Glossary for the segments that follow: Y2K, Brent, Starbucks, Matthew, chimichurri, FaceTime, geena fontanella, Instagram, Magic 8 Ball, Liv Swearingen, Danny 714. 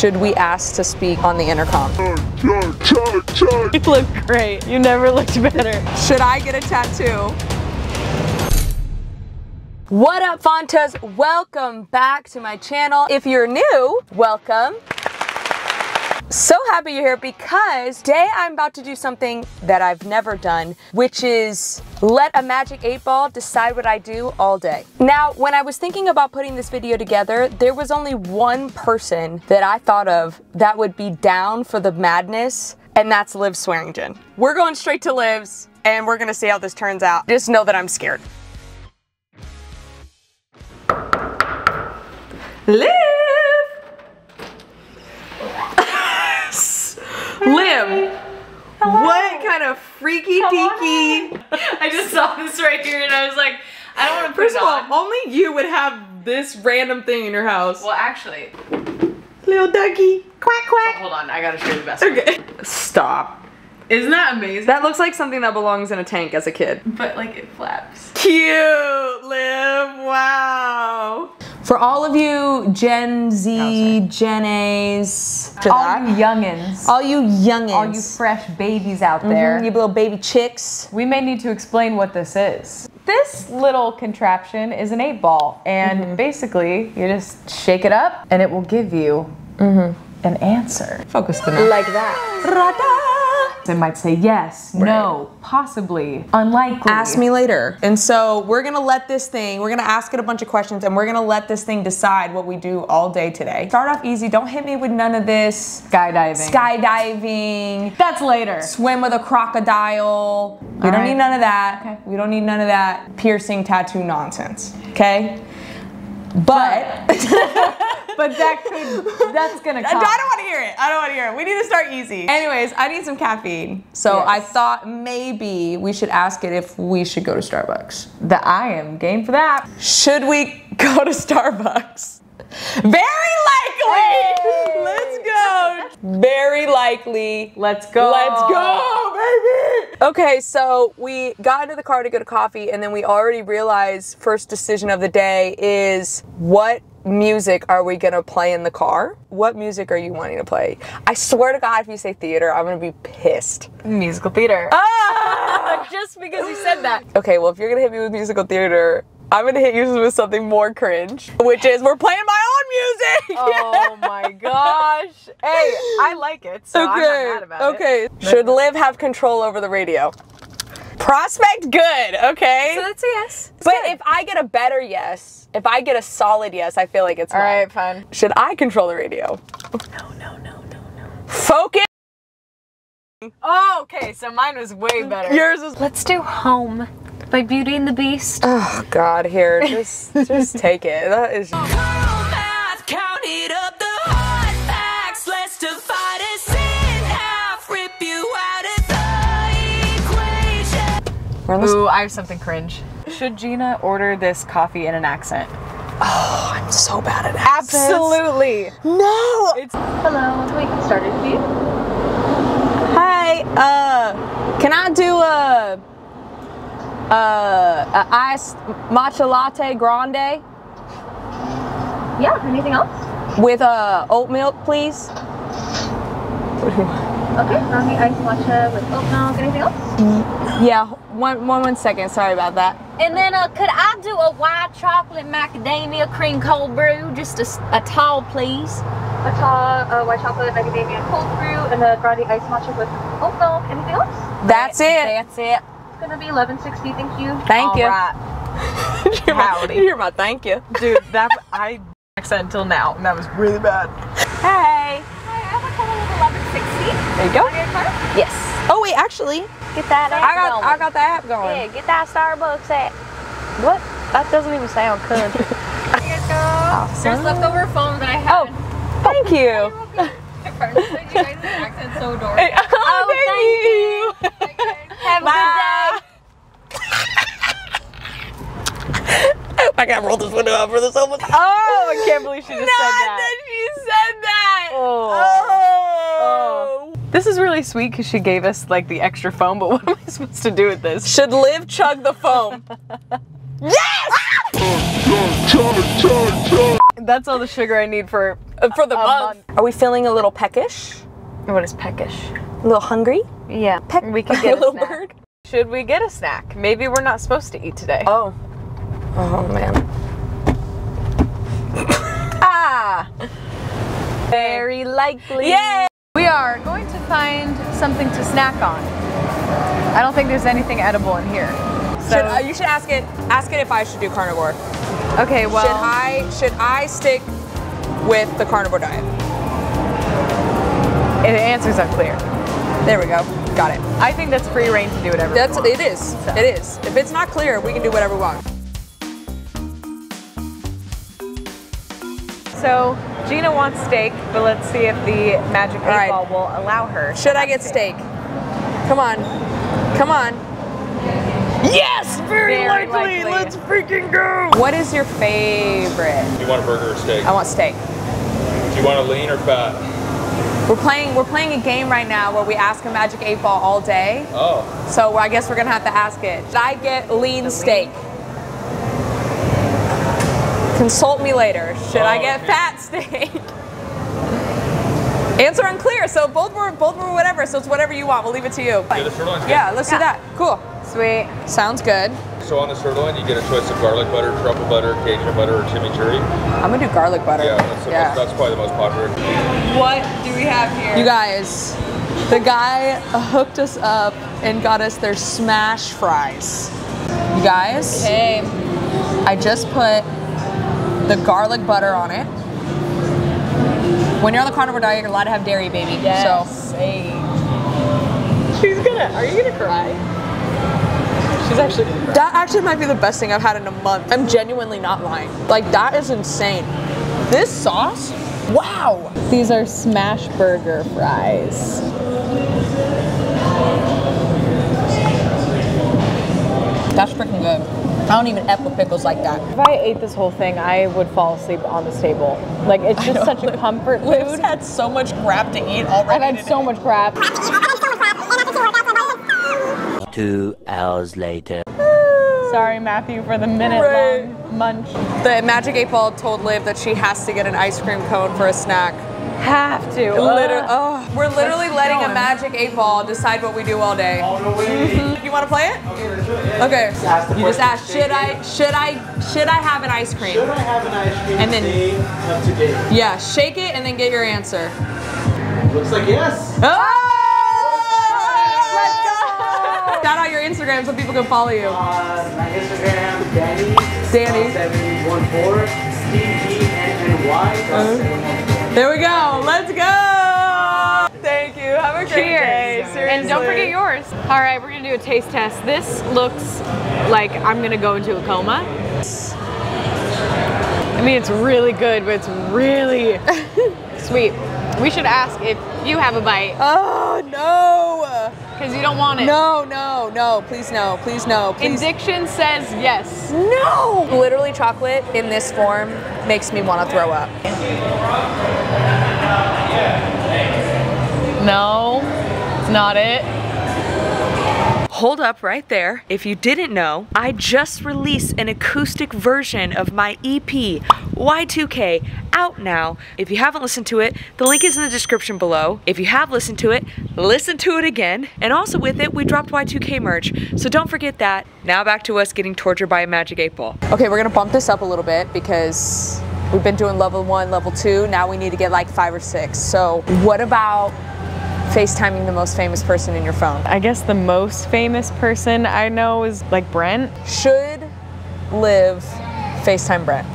should we ask to speak on the intercom? You look great. You never looked better. Should I get a tattoo? What up, Fontas? Welcome back to my channel. If you're new, welcome. So happy you're here because today I'm about to do something that I've never done, which is let a Magic 8 Ball decide what I do all day. Now, when I was thinking about putting this video together, there was only one person that I thought of that would be down for the madness, and that's Liv Swearingen. We're going straight to Liv's, and we're gonna see how this turns out. Just know that I'm scared. Liv! Liv, what kind of freaky deaky? I just saw this right here and I was like, I don't want to put it on. First of all, only you would have this random thing in your house. Well, actually. Little ducky, quack quack. Oh, hold on, I gotta show you the best. Okay. One. Stop. Isn't that amazing? That looks like something that belongs in a tank as a kid. But like it flaps. Cute, Liv, wow. For all of you Gen Z, Gen A's, all you youngins, all you fresh babies out there, you little baby chicks, we may need to explain what this is. This little contraption is an 8 ball, and basically you just shake it up, and it will give you an answer. Focus the like that. It might say yes, no, possibly, unlikely. Ask me later. And so we're gonna let this thing, we're gonna ask it a bunch of questions and we're gonna let this thing decide what we do all day today. Start off easy, don't hit me with none of this. Skydiving. Skydiving. That's later. Swim with a crocodile. We don't need none of that. Okay. We don't need none of that piercing tattoo nonsense, okay? But that's gonna come. I don't wanna hear it, I don't wanna hear it. We need to start easy. Anyways, I need some caffeine. So yes. I thought maybe we should ask it if we should go to Starbucks. I am game for that. Should we go to Starbucks? Very likely! Hey. Let's go! Very likely. Let's go. Let's go, baby! Okay, so we got into the car to go to coffee, and then we already realized first decision of the day is what music are we gonna play in the car? What music are you wanting to play? I swear to God, if you say theater, I'm gonna be pissed. Musical theater. Ah! Just because you said that. Okay, well, if you're gonna hit me with musical theater, I'm gonna hit you with something more cringe, which is we're playing my own music! Oh my gosh. Hey, I like it, so okay. I'm not mad about it. Okay, should Liv have control over the radio? Prospect good, okay? So that's a yes. It's good. If I get a better yes, if I get a solid yes, I feel like it's all right, fine. Should I control the radio? No, no, no, no, no. Focus! Oh, okay, so mine was way better. Yours was- Let's do Home by Beauty and the Beast. Oh God, here, just take it. That is- Ooh, I have something cringe. Should Gina order this coffee in an accent? Oh, I'm so bad at accents. Absolutely. No! It's hello, let me get started with you. Hi, can I do a iced matcha latte grande? Yeah, anything else? With oat milk, please. Okay, I'll be iced matcha with oat milk. Anything else? Yeah. One second, sorry about that. And then could I do a white chocolate macadamia cream cold brew, just a tall please? A tall white chocolate macadamia cold brew and a grande iced matcha with oat milk. Anything else? That's it. That's it. It's gonna be $11.60, thank you. Thank you. All right. you're my thank you. Dude, that, I accent until now, and that was really bad. Hey. There you go. Yes. Oh wait, actually. Get that app going. I got that app going. Yeah, get that Starbucks app. What? That doesn't even sound good. Here you go. Awesome. There's leftover foam that I have. Oh, thank you. You guys' accent's so adorable. Hey, oh, thank you. Have a good day. I can't roll this window out for this almost. Oh, I can't believe she just said that. Not that she said that. Oh. This is really sweet because she gave us like the extra foam, but what am I supposed to do with this? Should Liv chug the foam? Yes! That's all the sugar I need for For the month. Are we feeling a little peckish? What is peckish? A little hungry? Yeah. Peck. We could get a little bird. Should we get a snack? Maybe we're not supposed to eat today. Oh. Oh man. Ah. Very likely. Yay! We are going to find something to snack on. I don't think there's anything edible in here. So you should ask it. Ask it if I should do carnivore. Okay. Well. Should I stick with the carnivore diet? The answers are clear. There we go. Got it. I think that's free reign to do whatever. That's you want. It is. So. It is. If it's not clear, we can do whatever we want. So Gina wants steak, but let's see if the Magic 8 Ball will allow her. Should I get steak? Come on. Come on. Yes! Very likely! Let's freaking go! What is your favorite? Do you want a burger or steak? I want steak. Do you want a lean or fat? We're playing a game right now where we ask a Magic 8 Ball all day. Oh. So I guess we're gonna have to ask it. Should I get lean steak? Consult me later. Should I get fat steak? Answer unclear. So both were whatever. So it's whatever you want. We'll leave it to you. But, yeah, let's do that. Cool. Sweet. Sounds good. So on the sirloin, you get a twist of garlic butter, truffle butter, Cajun butter, or chimichurri. I'm gonna do garlic butter. Yeah, that's probably the most popular. What do we have here? You guys, the guy hooked us up and got us their smash fries. You guys. Okay. I just put the garlic butter on it. When you're on the carnivore diet, you're allowed to have dairy, baby. Yes. So. Hey. Are you gonna cry? She's actually gonna cry. That actually might be the best thing I've had in a month. I'm genuinely not lying. Like, that is insane. This sauce, wow. These are smash burger fries. That's freaking good. I don't even eat with pickles like that. If I ate this whole thing, I would fall asleep on this table. Like, it's just such a comfort food. I've had so much crap to eat already. I've had so much crap. 2 hours later. Sorry, Matthew, for the minute-long munch. The Magic 8 Ball told Liv that she has to get an ice cream cone for a snack. Have to. We're literally letting a Magic 8 Ball decide what we do all day. You want to play it? Okay. You just asked, should I have an ice cream? Should I have an ice cream? And then today? Yeah, shake it and then get your answer. Looks like yes. Oh! Let's go! Shout out your Instagram so people can follow you. My Instagram, Danny 714, DGNNY. There we go. Let's go. Thank you. Have a great day. Cheers. And don't forget yours. All right, we're going to do a taste test. This looks like I'm going to go into a coma. I mean, it's really good, but it's really sweet. We should ask if you have a bite. Oh, no. Because you don't want it. No, no, no. Please, no. Please, no. Please. Indiction says yes. No. Literally, chocolate in this form makes me want to throw up. No, it's not it. Hold up right there. If you didn't know, I just released an acoustic version of my EP, Y2K, out now. If you haven't listened to it, the link is in the description below. If you have listened to it, listen to it again. And also with it, we dropped Y2K merch, so don't forget that. Now back to us getting tortured by a Magic 8 Ball. Okay, we're gonna bump this up a little bit because we've been doing level 1, level 2, now we need to get like 5 or 6. So what about FaceTiming the most famous person in your phone? I guess the most famous person I know is like Brent. Should Liv FaceTime Brent?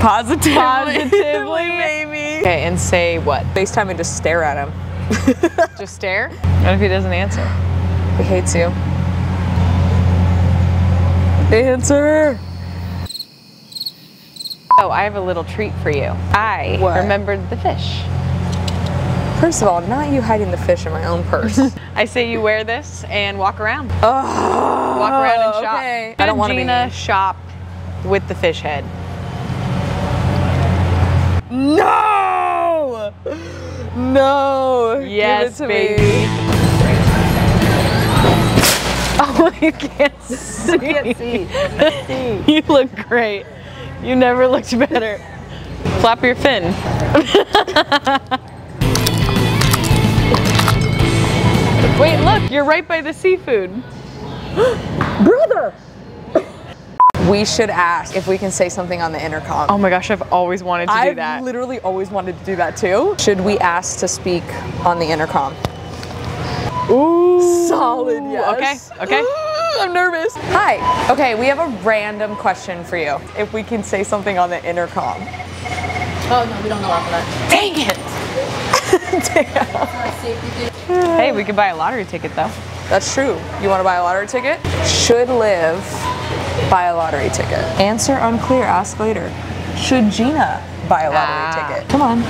Positively. Positively, baby. Okay, and say what? FaceTime and just stare at him. Just stare? What if he doesn't answer? He hates you. Answer! Oh, I have a little treat for you. I remembered the fish. First of all, not you hiding the fish in my own purse. I say you wear this and walk around. Oh, walk around and shop. Okay. I don't want to be Gina shop with the fish head. No! No! Yes, baby. Oh, you can't see. You look great. You never looked better. Flap your fin. Wait, look, you're right by the seafood. Brother! We should ask if we can say something on the intercom. Oh my gosh, I've always wanted to do that. I've literally always wanted to do that too. Should we ask to speak on the intercom? Ooh. Solid yes. Okay, okay. Ooh, I'm nervous. Hi. Okay, we have a random question for you. If we can say something on the intercom. Oh no, we don't know after that. Dang it! Damn. Hey, we could buy a lottery ticket though. That's true. You want to buy a lottery ticket? Should Liv buy a lottery ticket? Answer unclear, ask later. Should Gina buy a lottery ticket? Come on.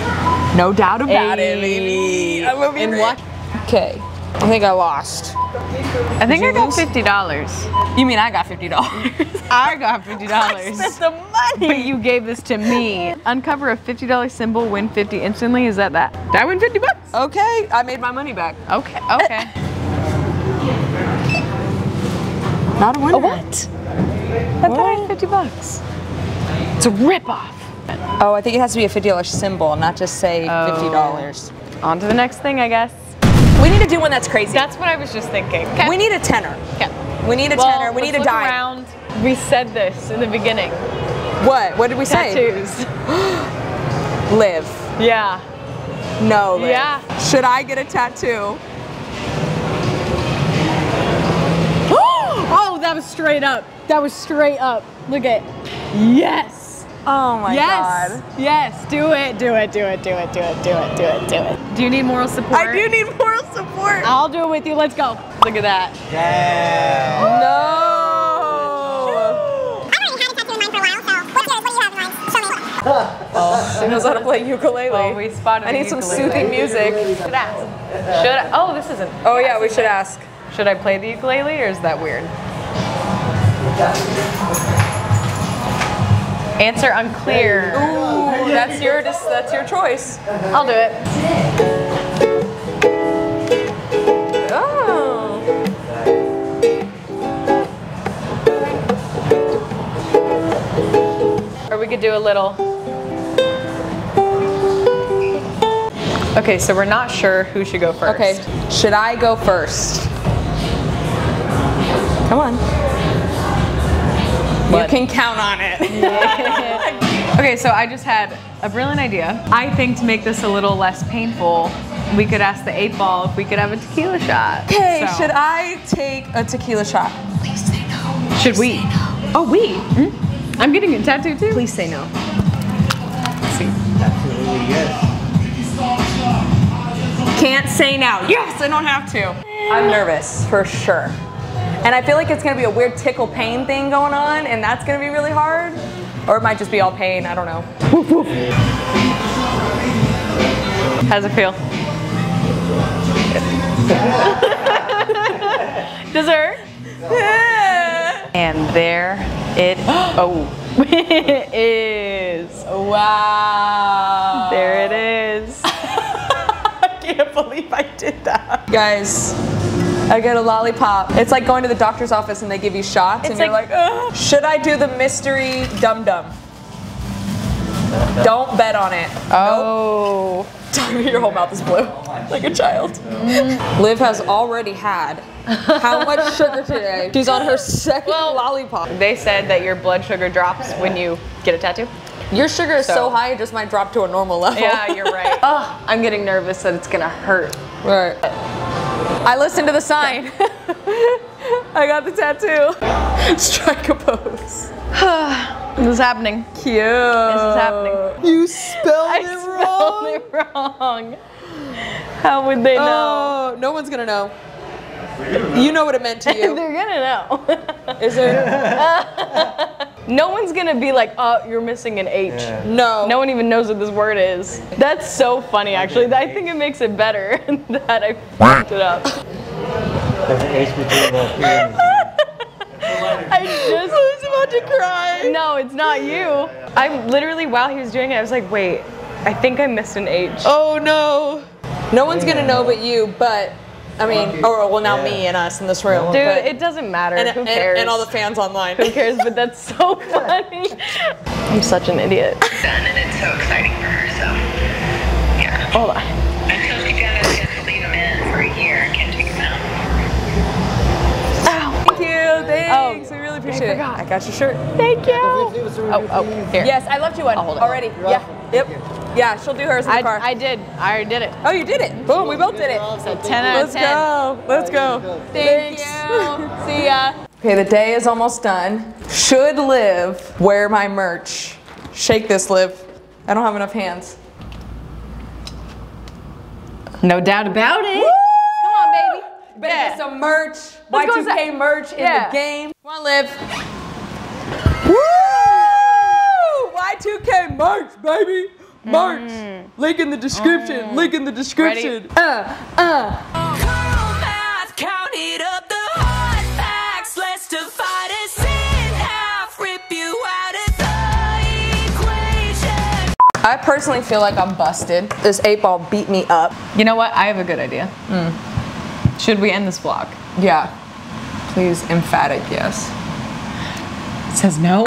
No doubt about it, baby. I love you. And what? Okay. I think I lost. I think I got $50. You mean I got $50? I got $50. I spent the money. But you gave this to me. Uncover a $50 symbol, win 50 instantly. Is that? Did I win 50 bucks? Okay, I made my money back. Okay, okay. Not a winner. A what? I thought I had 50 bucks. It's a ripoff. Oh, I think it has to be a $50 symbol, not just say $50. On to the next thing, I guess. We need to do one that's crazy. That's what I was just thinking. Kay. We need a tenner. Okay. We need a tenner. We need a dime. Around. We said this in the beginning. What? What did we say? Tattoos. Liv. Yeah. No, Liv. Yeah. Should I get a tattoo? Oh, that was straight up. That was straight up. Look at it. Yes. Oh my God. Yes. Do it. Do it. Do it. Do it. Do it. Do it. Do it. Do it. Do you need moral support? I do need moral support. I'll do it with you. Let's go. Look at that. Yeah. No. I haven't had a tattoo in mind for a while, so what's yours? What do you have in mind? Show me. Oh, she knows how to play ukulele. Oh, we spotted. I need some soothing music. Should ask. Should I? Oh, this isn't. Oh yeah, we should ask. Should I play the ukulele or is that weird? Answer unclear. Ooh, that's your choice. I'll do it. Oh. Or we could do a little. Okay, so we're not sure who should go first. Okay, should I go first? Come on. What? You can count on it. Okay, so I just had a brilliant idea. I think to make this a little less painful, we could ask the 8 Ball if we could have a tequila shot. Okay, should I take a tequila shot? Please say no. Please should we? No. Oh, we? Hmm? I'm getting a tattoo too. Please say no. Let's see. Absolutely yes. Can't say now. Yes, I don't have to. I'm nervous for sure. And I feel like it's gonna be a weird tickle pain thing going on, and that's gonna be really hard. Or it might just be all pain, I don't know. Woof, woof. How's it feel? Does it hurt? And there it is. Wow. There it is. I can't believe I did that. Guys. I get a lollipop. It's like going to the doctor's office and they give you shots and you're like, ugh. Should I do the mystery dum-dum? Don't bet on it. Oh. Nope. Your whole mouth is blue, like a child. Liv has already had how much sugar today? She's on her second lollipop. They said that your blood sugar drops when you get a tattoo. Your sugar is so high, it just might drop to a normal level. Yeah, you're right. Oh, I'm getting nervous that it's gonna hurt. Right. I listened to the sign. I got the tattoo. Strike a pose. This is happening. Cute. This is happening. You spelled it wrong. How would they know? Oh, no one's gonna know. You know what it meant to you. They're gonna know. Is there? No one's gonna be like, oh, you're missing an H. Yeah. No. No one even knows what this word is. That's so funny, actually. I think it makes it better that I fucked it up. There's an H between the P and the G. I just was about to cry. No, it's not you. I literally, while he was doing it, I was like, wait, I think I missed an H. Oh no. No one's gonna know but you, but I mean, or well, not me and us in this room. Dude, it doesn't matter. And, who cares? And all the fans online. Who cares? But that's so funny. I'm such an idiot. And it's so exciting for her, so yeah. Hold on. Until she goes, just leave them in for a year and can take them out. Ow. Thank you. Thanks. Oh, we really appreciate it. I got your shirt. Thank you. Oh, oh, here. Yes, I left you one already. Yeah. Yep. Yeah, she'll do hers in the car. I did it. Oh, you did it. Boom, we both did it. So 10 out of 10. Let's go. Let's go. Thank you. See ya. Okay, the day is almost done. Should Liv wear my merch? Shake this, Liv. I don't have enough hands. No doubt about it. Woo! Come on, baby. You better get some merch. Y2K merch in the game. Come on, Liv. Woo! Y2K merch, baby. Merch. Link in the description. Link in the description. Count it up, the hard facts. Let's divide it in half. Rip you out of the equation. I personally feel like I'm busted. This 8 Ball beat me up. You know what? I have a good idea. Should we end this vlog? Yeah. Please, emphatic yes. It says no.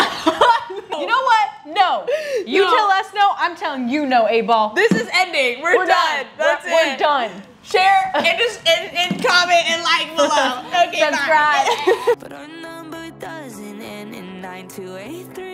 You know what? No. You tell us no, I'm telling you no, 8 Ball. This is ending. We're done. That's it. We're done. Share and just and comment and like below. Okay, subscribe. But our number doesn't end in 9283.